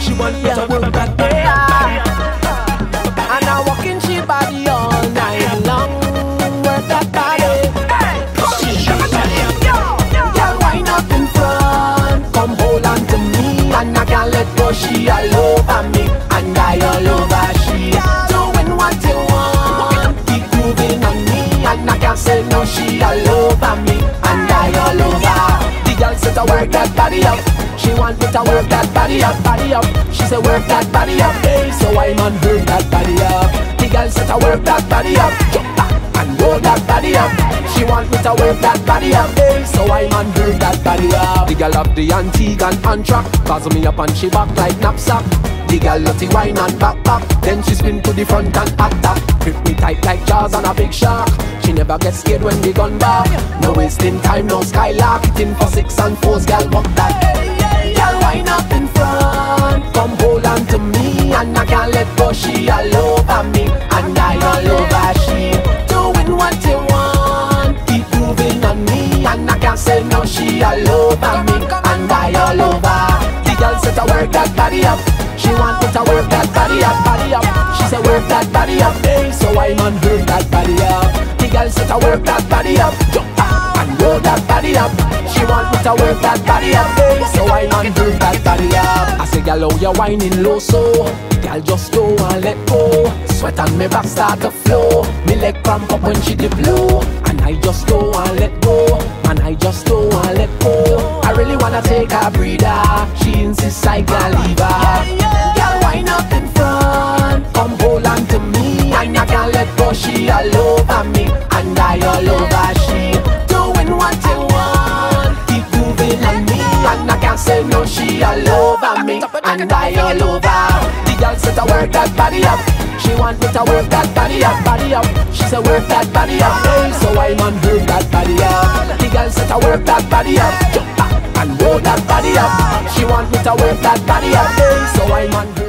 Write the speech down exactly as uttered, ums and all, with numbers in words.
She want me to work that day, and I walking she body all night long. Work that body, she shake that body, girl wind up in front, come hold on to me, and I can't let go. She all over me, and I all over she, doing what you want, keep moving on me, and I can't say no. She all over me, and I all over. The girl said to work that body up. She want me to work that body up, body up. She said work that body up, hey. So I'm on her that body up. The girl said to work that body up, jump back and roll that body up. She want me to work that body up, hey. So I'm on her that body up. The girl up the antique and antrack, cause me up and she back like knapsack. The girl lotty wine and back back, then she spin to the front and act up. Grip me tight like jaws on a big shark. She never gets scared when the gun back. No wasting time, no skylark. It in for six and fours, girl walk that. Girl wind up in front, come hold on to me, and I can't let go. She all over me, and I all over she, doing what you want, keep moving on me, and I can't say no. She all over me, and I all over. The girl said to work that body up. She want me to work that body up, body up. She said work that body up, hey. So I'm on her that body up. The girl said to work that body up, jump up and roll that body up. She want me to work that body up, hey. So I man do that body up. I say, gal, oh, you're whining low, so gal, just go and let go. Sweat on me back start to flow. Me leg cramp up when she did blow, and I just go and let go, and I just go and let go. I really wanna take a breather. She insists I can leave her. Gal, wind up in front, come hold on to me, and I can't let go. She all over me, and I all over she, doing what you want, keep moving on me, and I can't say no. She all over me, and I all over. The girl said to work that body up. She want me to work that body up, body up. She said work that body up, hey. So I'm on her that body up. The girl said to work that body up, jump up and roll that body up. She want me to work that body up, hey. So I'm on her.